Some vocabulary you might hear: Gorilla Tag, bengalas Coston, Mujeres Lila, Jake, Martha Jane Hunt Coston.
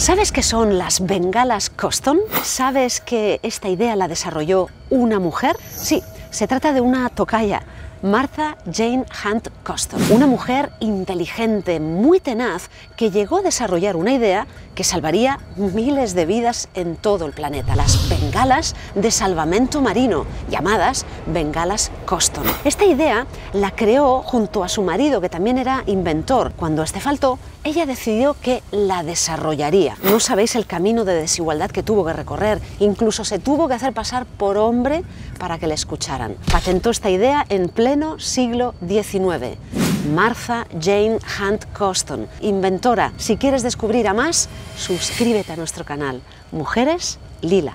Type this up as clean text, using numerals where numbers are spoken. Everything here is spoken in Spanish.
¿Sabes qué son las bengalas Coston? ¿Sabes que esta idea la desarrolló una mujer? Sí, se trata de una tocaya, Martha Jane Hunt Coston, una mujer inteligente, muy tenaz, que llegó a desarrollar una idea que salvaría miles de vidas en todo el planeta, las bengalas de salvamento marino, llamadas bengalas Coston. Esta idea la creó junto a su marido, que también era inventor. Cuando este faltó, ella decidió que la desarrollaría. No sabéis el camino de desigualdad que tuvo que recorrer. Incluso se tuvo que hacer pasar por hombre para que le escucharan. Patentó esta idea en pleno siglo XIX. Martha Jane Hunt Coston, inventora. Si quieres descubrir a más, suscríbete a nuestro canal Mujeres Lila.